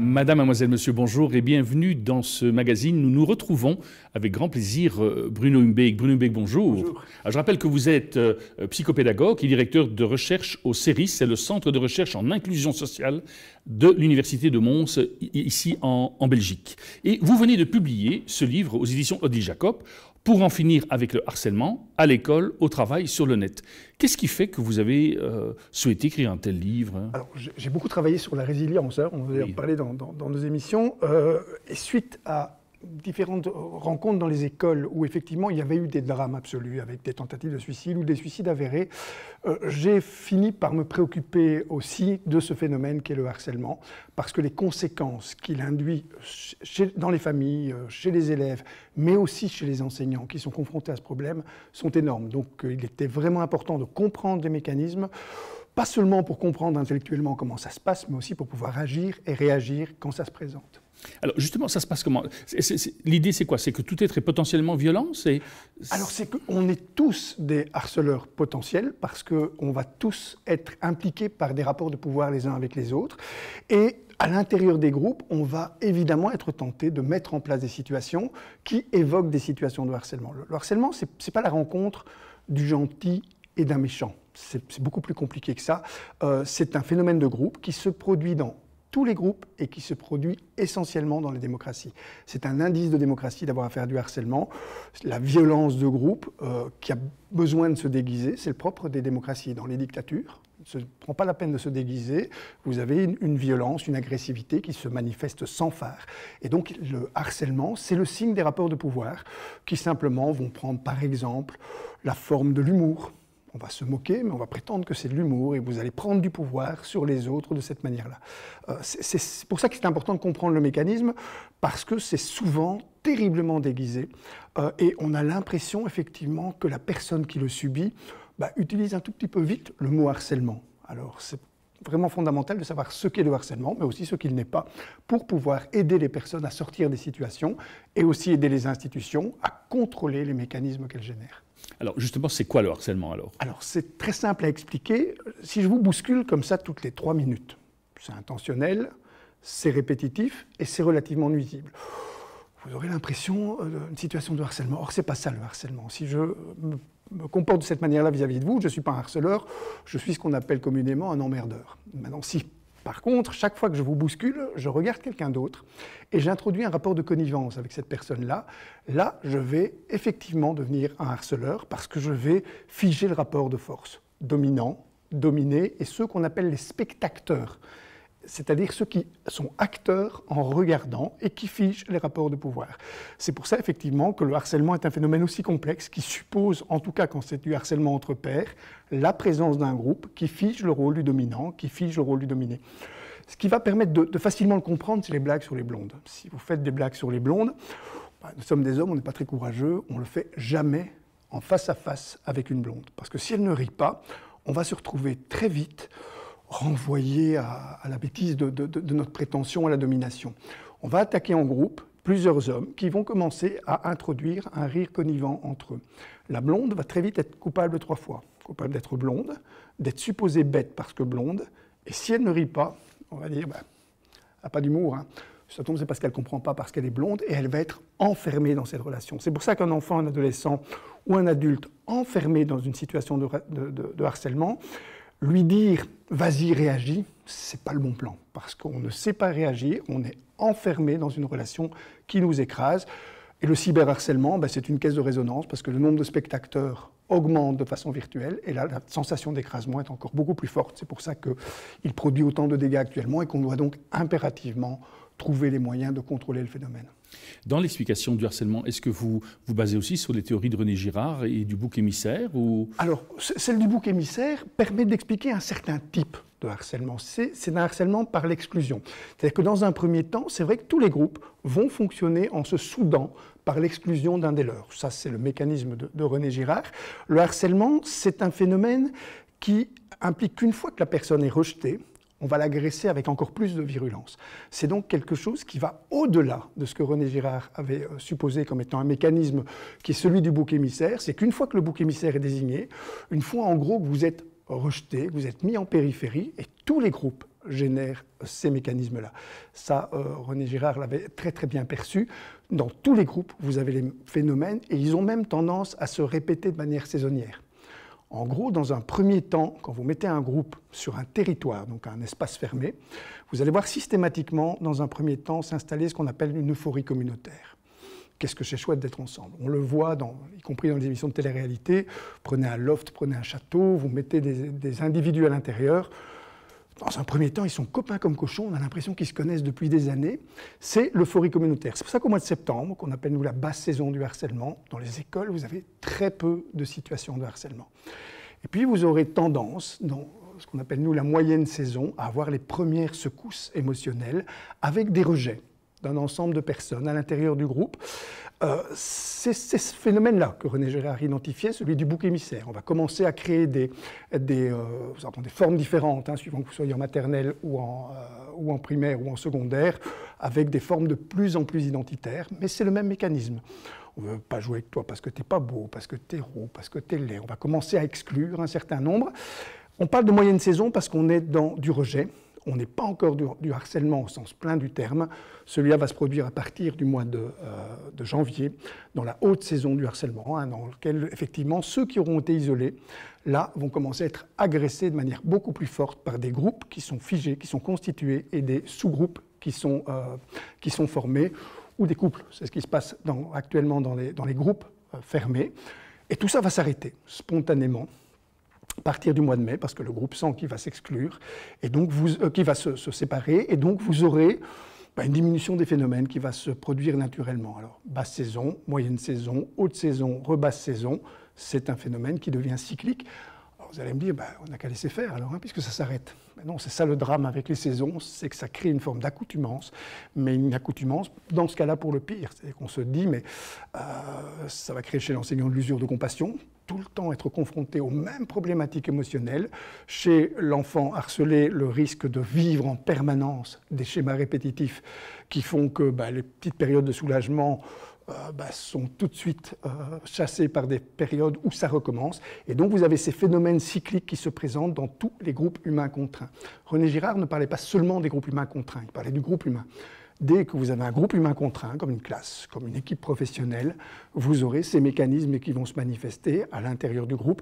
Madame, mademoiselle, monsieur, bonjour et bienvenue dans ce magazine. Nous nous retrouvons avec grand plaisir Bruno Humbeeck. Bruno Humbeeck, bonjour. Bonjour. Alors, je rappelle que vous êtes psychopédagogue et directeur de recherche au CERIS, c'est le Centre de recherche en inclusion sociale de l'Université de Mons, ici en Belgique. Et vous venez de publier ce livre aux éditions Odile Jacob, Pour en finir avec le harcèlement, à l'école, au travail, sur le net. Qu'est-ce qui fait que vous avez souhaité écrire un tel livre? Alors, j'ai beaucoup travaillé sur la résilience, hein, on vous en parlait dans nos émissions, et suite à différentes rencontres dans les écoles où effectivement il y avait eu des drames absolus avec des tentatives de suicide ou des suicides avérés, j'ai fini par me préoccuper aussi de ce phénomène qu'est le harcèlement, parce que les conséquences qu'il induit dans les familles, chez les élèves, mais aussi chez les enseignants qui sont confrontés à ce problème, sont énormes. Donc il était vraiment important de comprendre les mécanismes, pas seulement pour comprendre intellectuellement comment ça se passe, mais aussi pour pouvoir agir et réagir quand ça se présente. Alors justement, ça se passe comment? L'idée, c'est quoi? C'est que tout être est potentiellement violent? Alors c'est qu'on est tous des harceleurs potentiels parce qu'on va tous être impliqués par des rapports de pouvoir les uns avec les autres. Et à l'intérieur des groupes, on va évidemment être tenté de mettre en place des situations qui évoquent des situations de harcèlement. Le harcèlement, ce n'est pas la rencontre du gentil et d'un méchant. C'est beaucoup plus compliqué que ça. C'est un phénomène de groupe qui se produit dans tous les groupes et qui se produit essentiellement dans les démocraties. C'est un indice de démocratie d'avoir affaire du harcèlement. La violence de groupe qui a besoin de se déguiser, c'est le propre des démocraties. Dans les dictatures, on ne prend pas la peine de se déguiser. Vous avez une violence, une agressivité qui se manifeste sans fard. Et donc le harcèlement, c'est le signe des rapports de pouvoir qui simplement vont prendre par exemple la forme de l'humour. On va se moquer, mais on va prétendre que c'est de l'humour et vous allez prendre du pouvoir sur les autres de cette manière-là. C'est pour ça que c'est important de comprendre le mécanisme, parce que c'est souvent terriblement déguisé et on a l'impression effectivement que la personne qui le subit utilise un tout petit peu vite le mot harcèlement. Alors c'est vraiment fondamental de savoir ce qu'est le harcèlement, mais aussi ce qu'il n'est pas, pour pouvoir aider les personnes à sortir des situations et aussi aider les institutions à contrôler les mécanismes qu'elles génèrent. Alors justement, c'est quoi le harcèlement alors? Alors c'est très simple à expliquer. Si je vous bouscule comme ça toutes les 3 minutes, c'est intentionnel, c'est répétitif et c'est relativement nuisible. Vous aurez l'impression d'une situation de harcèlement. Or, ce n'est pas ça le harcèlement. Si je me comporte de cette manière-là vis-à-vis de vous, je ne suis pas un harceleur, je suis ce qu'on appelle communément un emmerdeur. Maintenant, si par contre, chaque fois que je vous bouscule, je regarde quelqu'un d'autre et j'introduis un rapport de connivence avec cette personne-là. Là, je vais effectivement devenir un harceleur parce que je vais figer le rapport de force. Dominant, dominé et ceux qu'on appelle les spectateurs, c'est-à-dire ceux qui sont acteurs en regardant et qui figent les rapports de pouvoir. C'est pour ça effectivement que le harcèlement est un phénomène aussi complexe qui suppose, en tout cas quand c'est du harcèlement entre pairs, la présence d'un groupe qui fige le rôle du dominant, qui fige le rôle du dominé. Ce qui va permettre de facilement le comprendre, c'est les blagues sur les blondes. Si vous faites des blagues sur les blondes, nous sommes des hommes, on n'est pas très courageux, on ne le fait jamais en face à face avec une blonde. Parce que si elle ne rit pas, on va se retrouver très vite renvoyé à la bêtise de notre prétention à la domination. On va attaquer en groupe plusieurs hommes qui vont commencer à introduire un rire connivant entre eux. La blonde va très vite être coupable 3 fois. Coupable d'être blonde, d'être supposée bête parce que blonde, et si elle ne rit pas, on va dire, elle n'a pas d'humour, hein. Ça tombe, c'est parce qu'elle ne comprend pas, parce qu'elle est blonde, et elle va être enfermée dans cette relation. C'est pour ça qu'un enfant, un adolescent ou un adulte enfermé dans une situation de harcèlement, lui dire « vas-y, réagis », c'est pas le bon plan, parce qu'on ne sait pas réagir, on est enfermé dans une relation qui nous écrase. Et le cyberharcèlement, c'est une caisse de résonance, parce que le nombre de spectateurs augmente de façon virtuelle, et là, la sensation d'écrasement est encore beaucoup plus forte. C'est pour ça qu'il produit autant de dégâts actuellement, et qu'on doit donc impérativement trouver les moyens de contrôler le phénomène. Dans l'explication du harcèlement, est-ce que vous basez aussi sur les théories de René Girard et du bouc émissaire ou... Alors, celle du bouc émissaire permet d'expliquer un certain type de harcèlement. C'est un harcèlement par l'exclusion. C'est-à-dire que dans un premier temps, c'est vrai que tous les groupes vont fonctionner en se soudant par l'exclusion d'un des leurs. Ça, c'est le mécanisme de René Girard. Le harcèlement, c'est un phénomène qui implique qu'une fois que la personne est rejetée, on va l'agresser avec encore plus de virulence. C'est donc quelque chose qui va au-delà de ce que René Girard avait supposé comme étant un mécanisme qui est celui du bouc émissaire. C'est qu'une fois que le bouc émissaire est désigné, une fois en gros que vous êtes rejeté, que vous êtes mis en périphérie, et tous les groupes génèrent ces mécanismes-là. Ça, René Girard l'avait très très bien perçu. Dans tous les groupes, vous avez les phénomènes et ils ont même tendance à se répéter de manière saisonnière. En gros, dans un premier temps, quand vous mettez un groupe sur un territoire, donc un espace fermé, vous allez voir systématiquement, dans un premier temps, s'installer ce qu'on appelle une euphorie communautaire. Qu'est-ce que c'est chouette d'être ensemble. On le voit, y compris dans les émissions de télé-réalité. Prenez un loft, prenez un château, vous mettez des individus à l'intérieur. Dans un premier temps, ils sont copains comme cochons, on a l'impression qu'ils se connaissent depuis des années. C'est l'euphorie communautaire. C'est pour ça qu'au mois de septembre, qu'on appelle nous la basse saison du harcèlement, dans les écoles, vous avez très peu de situations de harcèlement. Et puis vous aurez tendance, dans ce qu'on appelle nous la moyenne saison, à avoir les premières secousses émotionnelles avec des rejets d'un ensemble de personnes à l'intérieur du groupe. C'est ce phénomène-là que René Girard identifiait, celui du bouc émissaire. On va commencer à créer des formes différentes, hein, suivant que vous soyez en maternelle ou en primaire ou en secondaire, avec des formes de plus en plus identitaires, mais c'est le même mécanisme. On ne veut pas jouer avec toi parce que tu n'es pas beau, parce que tu es roux, parce que tu es laid. On va commencer à exclure un certain nombre. On parle de moyenne saison parce qu'on est dans du rejet. On n'est pas encore du harcèlement au sens plein du terme. Celui-là va se produire à partir du mois de janvier, dans la haute saison du harcèlement, hein, dans lequel, effectivement, ceux qui auront été isolés, là, vont commencer à être agressés de manière beaucoup plus forte par des groupes qui sont figés, qui sont constitués, et des sous-groupes qui sont formés, ou des couples. C'est ce qui se passe actuellement dans les groupes fermés. Et tout ça va s'arrêter spontanément à partir du mois de mai, parce que le groupe sent qu'il va s'exclure, et donc qu'il va se séparer, et donc vous aurez une diminution des phénomènes qui va se produire naturellement. Alors, basse saison, moyenne saison, haute saison, rebasse saison, c'est un phénomène qui devient cyclique. Alors, vous allez me dire, on n'a qu'à laisser faire, alors, hein, puisque ça s'arrête. Mais non, c'est ça le drame avec les saisons, c'est que ça crée une forme d'accoutumance, mais une accoutumance, dans ce cas-là, pour le pire. C'est-à-dire qu'on se dit, mais ça va créer chez l'enseignant de l'usure de compassion, tout le temps être confronté aux mêmes problématiques émotionnelles. Chez l'enfant harcelé, le risque de vivre en permanence des schémas répétitifs qui font que les petites périodes de soulagement sont tout de suite chassées par des périodes où ça recommence. Et donc vous avez ces phénomènes cycliques qui se présentent dans tous les groupes humains contraints. René Girard ne parlait pas seulement des groupes humains contraints, il parlait du groupe humain. Dès que vous avez un groupe humain contraint, comme une classe, comme une équipe professionnelle, vous aurez ces mécanismes qui vont se manifester à l'intérieur du groupe.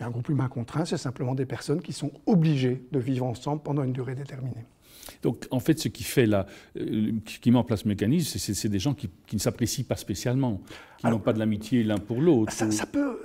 Et un groupe humain contraint, c'est simplement des personnes qui sont obligées de vivre ensemble pendant une durée déterminée. Donc, en fait, ce qui fait qui met en place le mécanisme, c'est des gens qui ne s'apprécient pas spécialement, qui n'ont pas de l'amitié l'un pour l'autre. Ça peut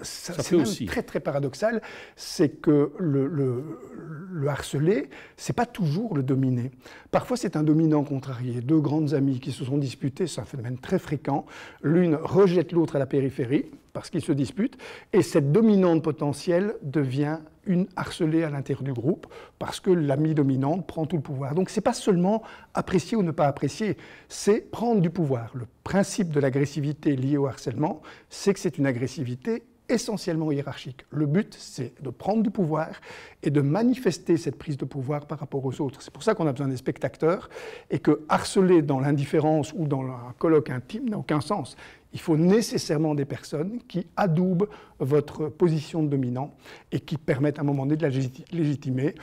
même aussi. Très, très paradoxal, c'est que le harcelé, c'est pas toujours le dominé. Parfois, c'est un dominant contrarié. Deux grandes amies qui se sont disputées, c'est un phénomène très fréquent. L'une rejette l'autre à la périphérie parce qu'ils se disputent, et cette dominante potentielle devient une harcelée à l'intérieur du groupe parce que l'ami dominante prend tout le pouvoir. Donc ce n'est pas seulement apprécier ou ne pas apprécier, c'est prendre du pouvoir. Le principe de l'agressivité liée au harcèlement, c'est que c'est une agressivité essentiellement hiérarchique. Le but, c'est de prendre du pouvoir et de manifester cette prise de pouvoir par rapport aux autres. C'est pour ça qu'on a besoin des spectateurs et que harceler dans l'indifférence ou dans un colloque intime n'a aucun sens. Il faut nécessairement des personnes qui adoubent votre position de dominant et qui permettent à un moment donné de la légitimer.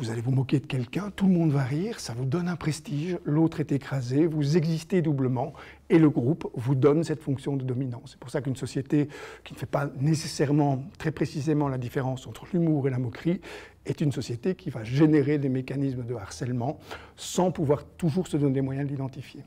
Vous allez vous moquer de quelqu'un, tout le monde va rire, ça vous donne un prestige, l'autre est écrasé, vous existez doublement et le groupe vous donne cette fonction de dominant. C'est pour ça qu'une société qui ne fait pas nécessairement très précisément la différence entre l'humour et la moquerie est une société qui va générer des mécanismes de harcèlement sans pouvoir toujours se donner les moyens de l'identifier.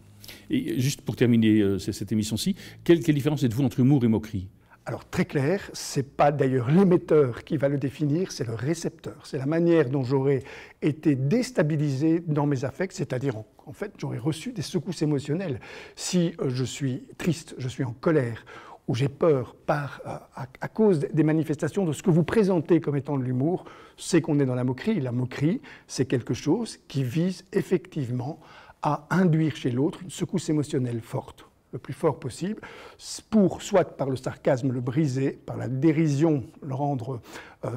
Et juste pour terminer cette émission-ci, quelle différence êtes-vous entre humour et moquerie? Alors très clair, ce n'est pas d'ailleurs l'émetteur qui va le définir, c'est le récepteur. C'est la manière dont j'aurais été déstabilisé dans mes affects, c'est-à-dire en fait j'aurais reçu des secousses émotionnelles. Si je suis triste, je suis en colère, où j'ai peur à cause des manifestations de ce que vous présentez comme étant de l'humour, c'est qu'on est dans la moquerie. La moquerie, c'est quelque chose qui vise effectivement à induire chez l'autre une secousse émotionnelle forte, le plus fort possible, pour soit par le sarcasme le briser, par la dérision le rendre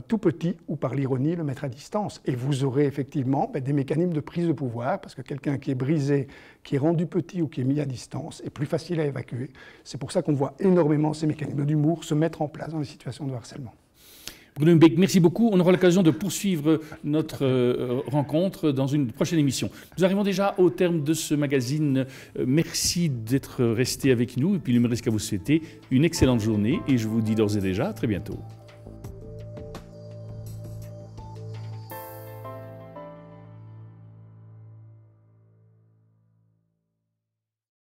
tout petit, ou par l'ironie le mettre à distance. Et vous aurez effectivement des mécanismes de prise de pouvoir, parce que quelqu'un qui est brisé, qui est rendu petit ou qui est mis à distance, est plus facile à évacuer. C'est pour ça qu'on voit énormément ces mécanismes d'humour se mettre en place dans les situations de harcèlement. Bruno Humbeeck, merci beaucoup. On aura l'occasion de poursuivre notre rencontre dans une prochaine émission. Nous arrivons déjà au terme de ce magazine. Merci d'être resté avec nous. Et puis, il ne me reste qu'à vous souhaiter une excellente journée. Et je vous dis d'ores et déjà à très bientôt.